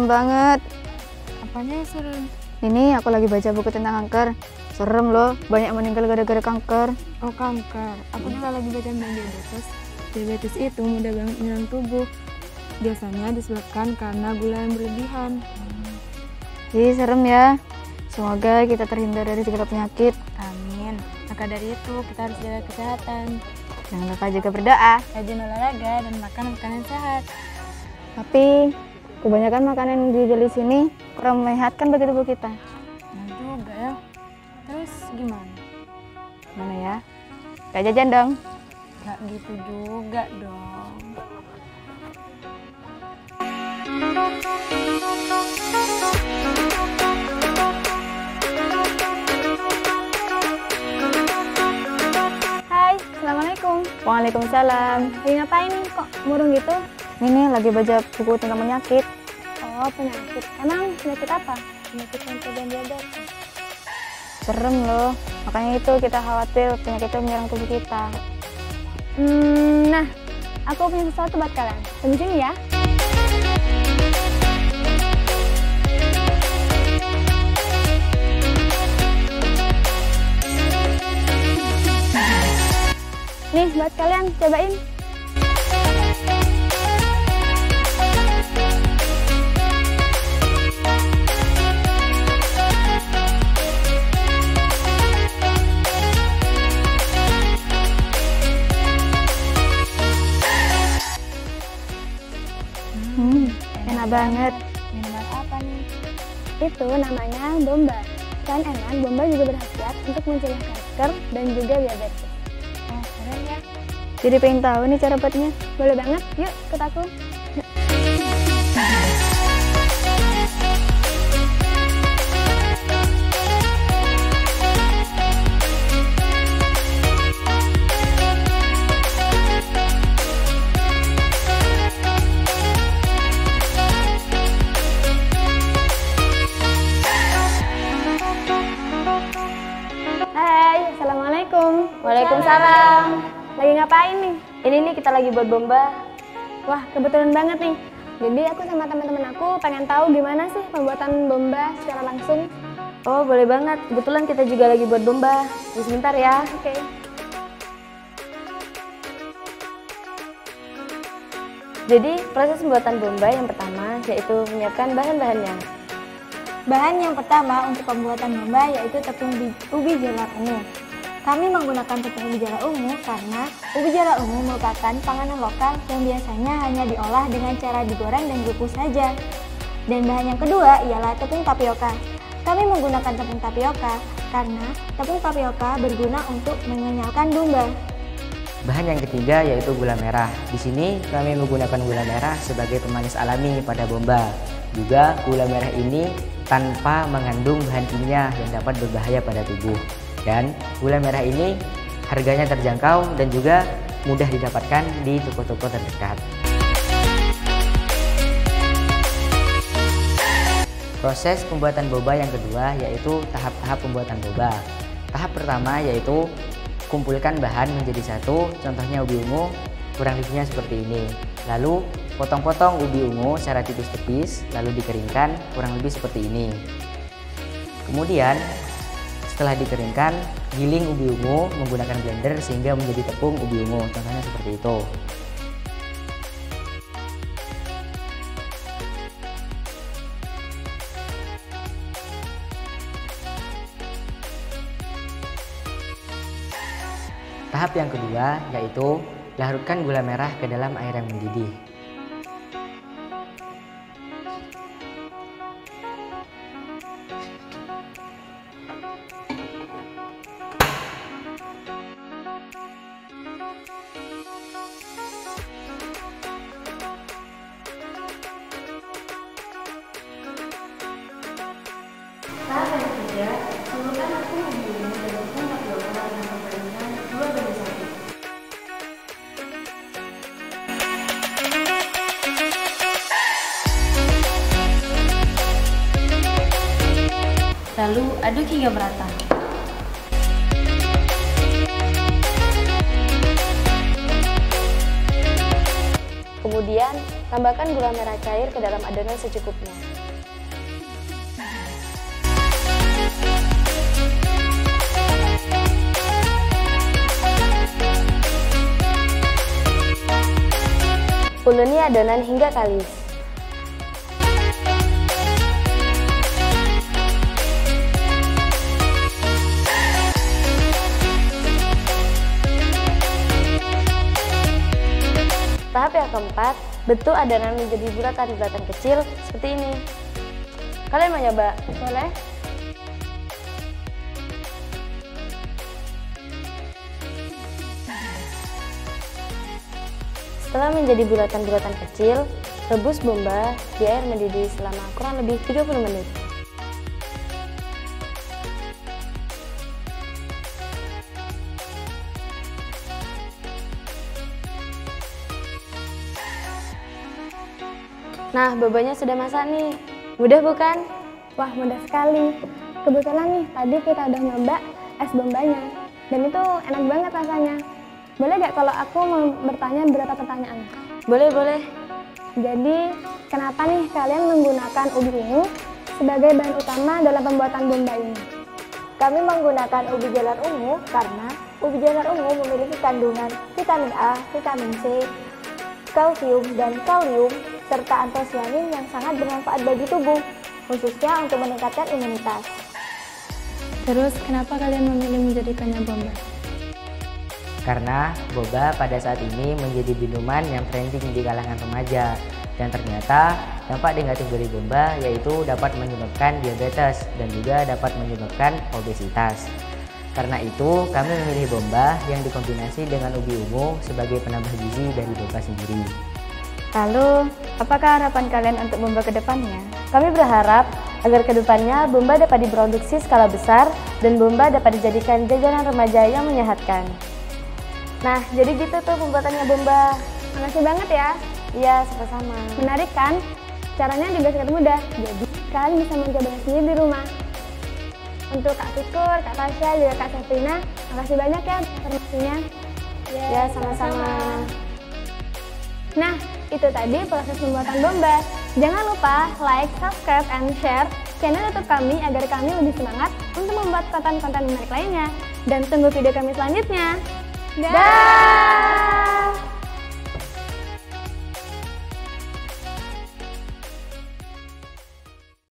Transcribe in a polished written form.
serem banget. Apanya yang serem? Ini aku lagi baca buku tentang kanker. Serem loh, banyak meninggal gara-gara kanker. Oh, kanker. Aku juga lagi baca tentang diabetes. Diabetes itu mudah banget menyerang tubuh. Biasanya disebabkan karena gula yang berlebihan. Jadi serem ya. Semoga kita terhindar dari segala penyakit. Amin. Maka dari itu kita harus jaga kesehatan. Jangan lupa juga berdoa, rajin olahraga, dan makan makanan sehat. Tapi kebanyakan makanan yang dijual di sini kurang menyehatkan bagi tubuh kita. Nah juga ya. Terus gimana? Mana ya? Gak jajan dong? Gak gitu juga dong. Hai, assalamualaikum. Waalaikumsalam. Lagi ngapain kok murung gitu? Ini lagi baca buku tentang penyakit. Oh, penyakit. Emang penyakit apa? Penyakit kanker dan diabetes. Serem loh. Makanya itu kita khawatir penyakit itu menyerang tubuh kita. Nah, aku punya sesuatu buat kalian. Tunggu sini ya. Nih, buat kalian. Cobain. Enak banget. Minuman apa nih? Itu namanya Bomba. Selain enak, Bomba juga berkhasiat untuk mencegah kanker dan juga diabetes. Oh, keren ya. Jadi pengen tahu nih cara buatnya? Boleh banget, yuk ikut aku. Waalaikumsalam. Lagi ngapain nih? Ini nih kita lagi buat bomba. Wah, kebetulan banget nih. Jadi aku sama teman-teman aku pengen tahu gimana sih pembuatan bomba secara langsung. Oh, boleh banget. Kebetulan kita juga lagi buat bomba. Tunggu sebentar ya. Oke. Jadi proses pembuatan bomba yang pertama yaitu menyiapkan bahan-bahannya. Bahan yang pertama untuk pembuatan bomba yaitu tepung ubi jalar ungu. Kami menggunakan tepung ubi jalar ungu karena ubi jalar ungu merupakan panganan lokal yang biasanya hanya diolah dengan cara digoreng dan dikukus saja. Dan bahan yang kedua ialah tepung tapioka. Kami menggunakan tepung tapioka karena tepung tapioka berguna untuk mengenyalkan bomba. Bahan yang ketiga yaitu gula merah. Di sini kami menggunakan gula merah sebagai pemanis alami pada bomba. Juga gula merah ini tanpa mengandung bahan kimia yang dapat berbahaya pada tubuh. Dan gula merah ini harganya terjangkau dan juga mudah didapatkan di toko-toko terdekat. Proses pembuatan boba yang kedua yaitu tahap-tahap pembuatan boba. Tahap pertama yaitu kumpulkan bahan menjadi satu, contohnya ubi ungu, kurang lebihnya seperti ini. Lalu potong-potong ubi ungu secara tipis-tipis, lalu dikeringkan kurang lebih seperti ini. Kemudian setelah dikeringkan, giling ubi ungu menggunakan blender sehingga menjadi tepung ubi ungu, contohnya seperti itu. Tahap yang kedua yaitu larutkan gula merah ke dalam air yang mendidih. Tahap yang ketiga, semurkan aku membunuh dan membuat doa dengan perkainan 2 dan 1. Lalu aduk hingga merata. Kemudian, tambahkan gula merah cair ke dalam adonan secukupnya. Uleni adonan hingga kalis. Tahap yang keempat, bentuk adonan menjadi bulatan-bulatan kecil seperti ini. Kalian mau nyoba? Boleh? Setelah menjadi bulatan-bulatan kecil, rebus bomba di air mendidih selama kurang lebih 30 menit. Nah, bobanya sudah masak nih. Mudah bukan? Wah, mudah sekali. Kebetulan nih, tadi kita udah nyoba es bombanya. Dan itu enak banget rasanya. Boleh gak kalau aku mau bertanya beberapa pertanyaan? Boleh, boleh. Jadi, kenapa nih kalian menggunakan ubi ungu sebagai bahan utama dalam pembuatan bomba ini? Kami menggunakan ubi jalar ungu karena ubi jalar ungu memiliki kandungan vitamin A, vitamin C, kalsium, dan kalium, serta antosianin yang sangat bermanfaat bagi tubuh, khususnya untuk meningkatkan imunitas. Terus, kenapa kalian memilih menjadikannya bomba? Karena boba pada saat ini menjadi minuman yang trending di kalangan remaja. Dan ternyata, dampak negatif dari bomba yaitu dapat menyebabkan diabetes dan juga dapat menyebabkan obesitas. Karena itu, kami memilih bomba yang dikombinasi dengan ubi ungu sebagai penambah gizi dari boba sendiri. Lalu, apakah harapan kalian untuk bomba ke depannya? Kami berharap agar ke depannya bomba dapat diproduksi skala besar dan bomba dapat dijadikan jajanan remaja yang menyehatkan. Nah, jadi gitu tuh pembuatannya bomba. Makasih banget ya. Iya, sama-sama. Menarik kan? Caranya juga sangat mudah, jadi kalian bisa mencobanya sendiri di rumah. Untuk Kak Fikur, Kak Tasya, juga Kak Sabrina, makasih banyak ya informasinya. Ya, sama-sama. Nah, itu tadi proses pembuatan bomba. Jangan lupa like, subscribe, and share channel YouTube kami agar kami lebih semangat untuk membuat konten-konten menarik lainnya. Dan tunggu video kami selanjutnya. Dah!